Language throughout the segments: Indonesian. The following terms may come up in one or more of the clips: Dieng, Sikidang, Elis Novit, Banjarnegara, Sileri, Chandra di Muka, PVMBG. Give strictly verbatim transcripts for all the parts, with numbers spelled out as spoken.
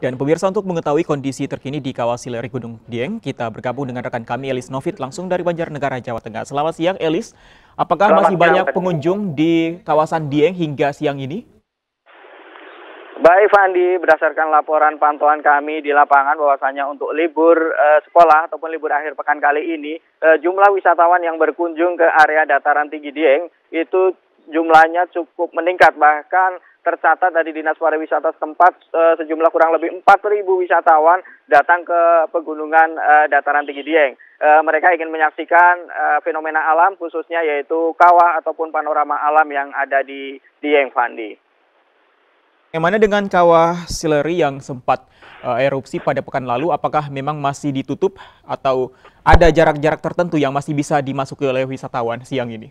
Dan pemirsa, untuk mengetahui kondisi terkini di kawah Sileri Gunung Dieng, kita bergabung dengan rekan kami Elis Novit langsung dari Banjarnegara, Jawa Tengah. Selamat siang Elis, apakah Selamat masih siang, banyak pengunjung di kawasan Dieng hingga siang ini? Baik Fandi, berdasarkan laporan pantauan kami di lapangan bahwasanya untuk libur eh, sekolah ataupun libur akhir pekan kali ini, eh, jumlah wisatawan yang berkunjung ke area dataran tinggi Dieng itu jumlahnya cukup meningkat, bahkan tercatat dari Dinas Pariwisata setempat eh, sejumlah kurang lebih empat ribu wisatawan datang ke pegunungan eh, dataran tinggi Dieng. Eh, mereka ingin menyaksikan eh, fenomena alam khususnya yaitu kawah ataupun panorama alam yang ada di Dieng, Fandi. Yang mana dengan kawah Sileri yang sempat eh, erupsi pada pekan lalu, apakah memang masih ditutup atau ada jarak-jarak tertentu yang masih bisa dimasuki oleh wisatawan siang ini?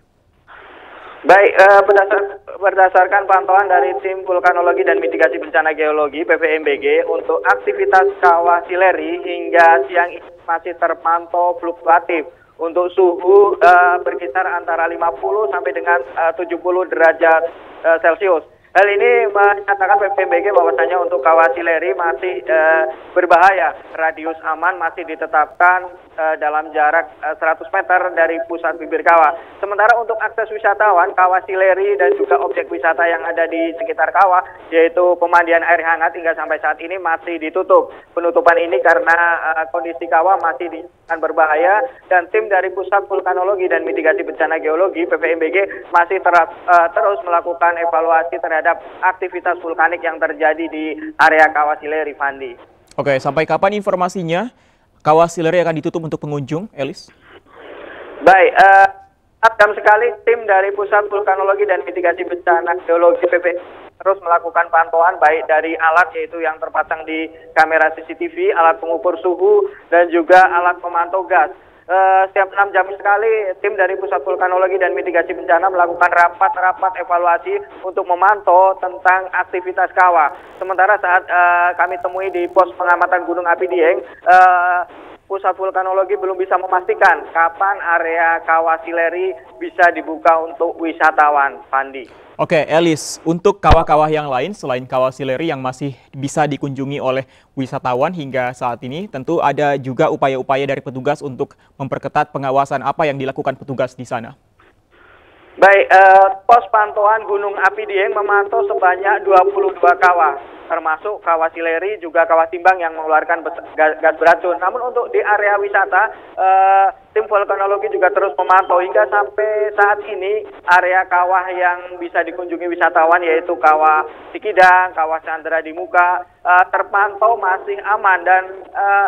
Baik, eh, berdasar, berdasarkan pantauan dari tim vulkanologi dan mitigasi bencana geologi P V M B G, untuk aktivitas kawah Sileri hingga siang ini masih terpantau fluktuatif. Untuk suhu eh, berkisar antara lima puluh sampai dengan eh, tujuh puluh derajat eh, Celcius. Hal ini menyatakan P V M B G bahwasanya untuk kawah Sileri masih eh, berbahaya. Radius aman masih ditetapkan dalam jarak seratus meter dari pusat bibir kawah. Sementara untuk akses wisatawan, kawah Sileri dan juga objek wisata yang ada di sekitar kawah, yaitu pemandian air hangat hingga sampai saat ini masih ditutup. Penutupan ini karena uh, kondisi kawah masih dinyatakan berbahaya dan tim dari Pusat Vulkanologi dan Mitigasi Bencana Geologi P V M B G masih terap, uh, terus melakukan evaluasi terhadap aktivitas vulkanik yang terjadi di area kawah Sileri, Fandi. Oke, sampai kapan informasinya kawah Sileri akan ditutup untuk pengunjung, Elis? Baik, agam uh, sekali tim dari Pusat Vulkanologi dan Mitigasi Bencana Geologi P V M B G terus melakukan pantauan baik dari alat yaitu yang terpasang di kamera C C T V, alat pengukur suhu, dan juga alat pemantau gas. Uh, setiap enam jam sekali, tim dari Pusat Vulkanologi dan Mitigasi Bencana melakukan rapat-rapat evaluasi untuk memantau tentang aktivitas kawah. Sementara saat uh, kami temui di pos pengamatan Gunung Api Dieng, uh, Pusat Vulkanologi belum bisa memastikan kapan area kawah Sileri bisa dibuka untuk wisatawan, Fandi. Oke, Elis, untuk kawah-kawah yang lain selain kawah Sileri yang masih bisa dikunjungi oleh wisatawan hingga saat ini, tentu ada juga upaya-upaya dari petugas untuk memperketat pengawasan. Apa yang dilakukan petugas di sana? Baik, eh, pos pantauan Gunung Api Dieng memantau sebanyak dua puluh dua kawah, termasuk kawah Sileri juga kawah Timbang yang mengeluarkan gas beracun. Namun untuk di area wisata, eh, tim vulkanologi juga terus memantau hingga sampai saat ini area kawah yang bisa dikunjungi wisatawan yaitu kawah Sikidang, kawah Chandra di Muka, eh, terpantau masih aman dan eh,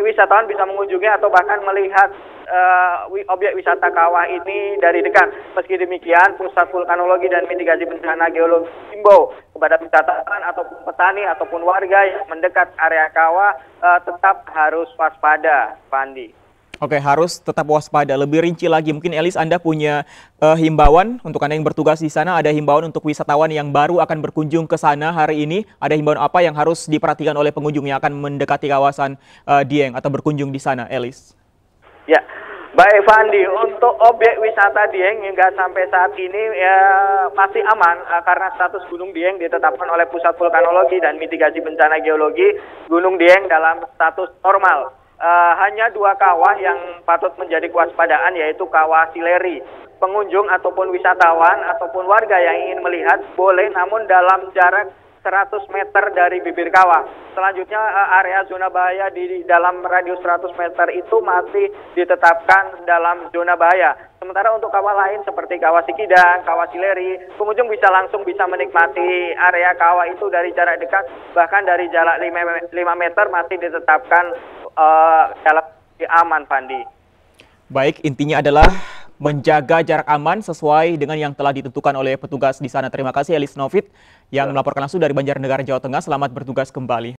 wisatawan bisa mengunjungi atau bahkan melihat Uh, objek wisata kawah ini dari dekat. Meski demikian, Pusat Vulkanologi dan Mitigasi Bencana Geologi himbau kepada wisatawan ataupun petani ataupun warga yang mendekat area kawah uh, tetap harus waspada, Fandi. Oke, harus tetap waspada. Lebih rinci lagi, mungkin Elis, Anda punya uh, himbauan untuk Anda yang bertugas di sana. Ada himbauan untuk wisatawan yang baru akan berkunjung ke sana hari ini. Ada himbauan apa yang harus diperhatikan oleh pengunjung yang akan mendekati kawasan uh, Dieng atau berkunjung di sana, Elis? Ya, baik Fandi, untuk objek wisata Dieng hingga sampai saat ini ya, masih aman karena status Gunung Dieng ditetapkan oleh Pusat Vulkanologi dan Mitigasi Bencana Geologi Gunung Dieng dalam status normal. Uh, hanya dua kawah yang patut menjadi kewaspadaan yaitu kawah Sileri. Pengunjung ataupun wisatawan ataupun warga yang ingin melihat boleh namun dalam jarak seratus meter dari bibir kawah. Selanjutnya area zona bahaya di dalam radius seratus meter itu masih ditetapkan dalam zona bahaya. Sementara untuk kawah lain seperti kawah Sikidang, kawah Sileri, pengunjung bisa langsung bisa menikmati area kawah itu dari jarak dekat, bahkan dari jarak lima meter masih ditetapkan uh, dalam aman, Fandi. Baik, intinya adalah menjaga jarak aman sesuai dengan yang telah ditentukan oleh petugas di sana. Terima kasih Elis Novit yang melaporkan langsung dari Banjarnegara, Jawa Tengah. Selamat bertugas kembali.